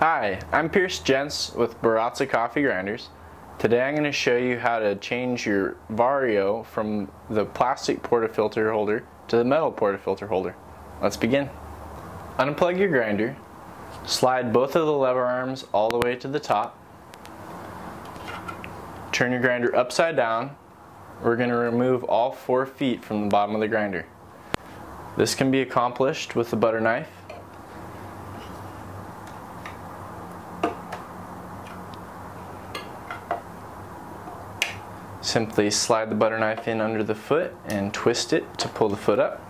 Hi, I'm Pierce Jens with Baratza Coffee Grinders. Today I'm going to show you how to change your Vario from the plastic portafilter holder to the metal portafilter holder. Let's begin. Unplug your grinder, slide both of the lever arms all the way to the top, turn your grinder upside down. We're going to remove all 4 feet from the bottom of the grinder. This can be accomplished with the butter knife. Simply slide the butter knife in under the foot and twist it to pull the foot up.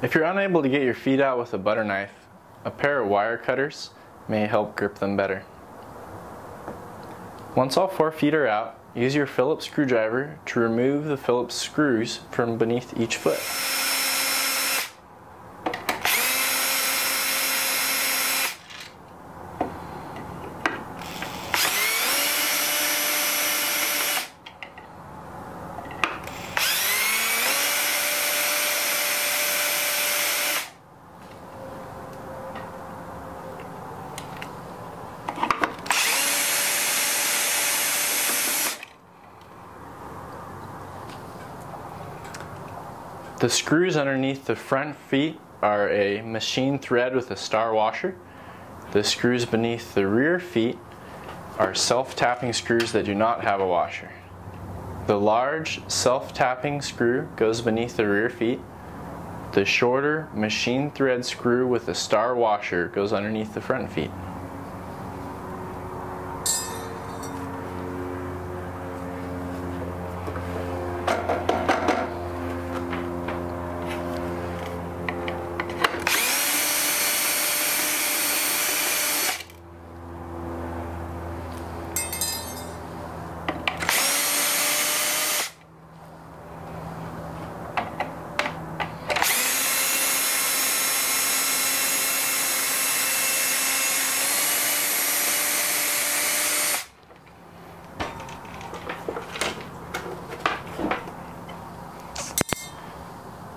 If you're unable to get your feet out with a butter knife, a pair of wire cutters may help grip them better. Once all 4 feet are out, use your Phillips screwdriver to remove the Phillips screws from beneath each foot. The screws underneath the front feet are a machine thread with a star washer. The screws beneath the rear feet are self-tapping screws that do not have a washer. The large self-tapping screw goes beneath the rear feet. The shorter machine thread screw with a star washer goes underneath the front feet.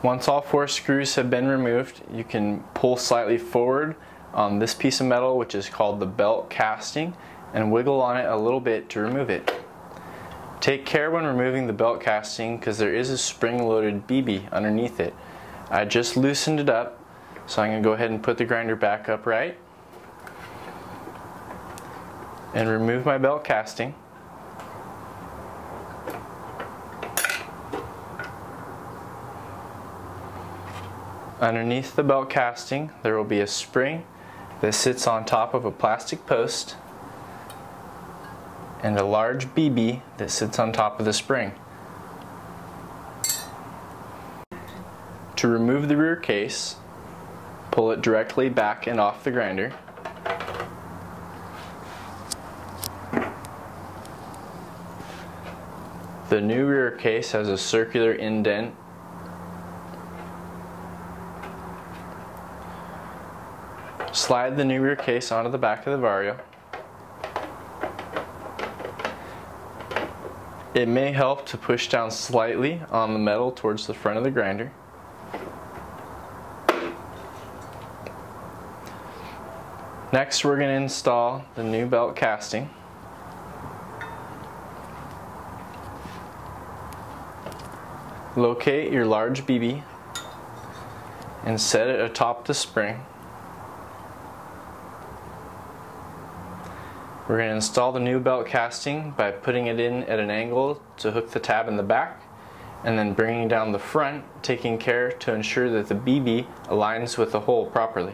Once all 4 screws have been removed, you can pull slightly forward on this piece of metal, which is called the belt casting, and wiggle on it a little bit to remove it. Take care when removing the belt casting because there is a spring-loaded BB underneath it. I just loosened it up, so I'm going to go ahead and put the grinder back upright and remove my belt casting. Underneath the belt casting, there will be a spring that sits on top of a plastic post and a large BB that sits on top of the spring. To remove the rear case, pull it directly back and off the grinder. The new rear case has a circular indent. Slide the new rear case onto the back of the Vario. It may help to push down slightly on the metal towards the front of the grinder. Next, we're going to install the new belt casting. Locate your large BB and set it atop the spring. We're going to install the new belt casting by putting it in at an angle to hook the tab in the back and then bringing down the front, taking care to ensure that the BB aligns with the hole properly.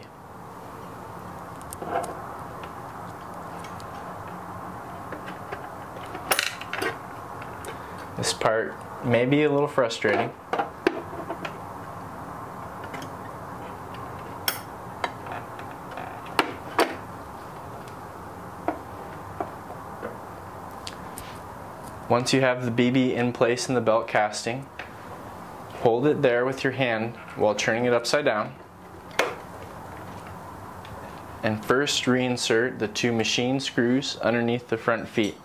This part may be a little frustrating. Once you have the BB in place in the belt casting, hold it there with your hand while turning it upside down. and first reinsert the two machine screws underneath the front feet.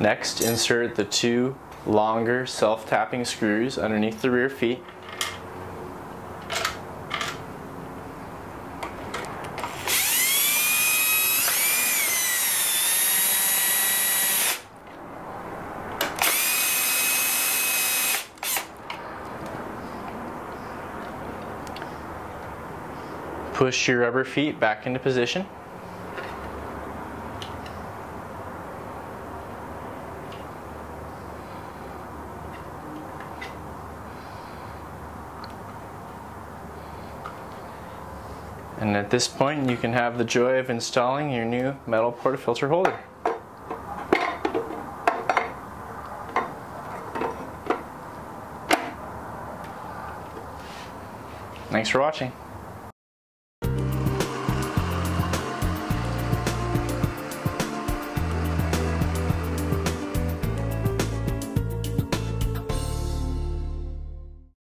Next, insert the two longer self-tapping screws underneath the rear feet. Push your rubber feet back into position. And at this point, you can have the joy of installing your new metal portafilter holder. Thanks for watching.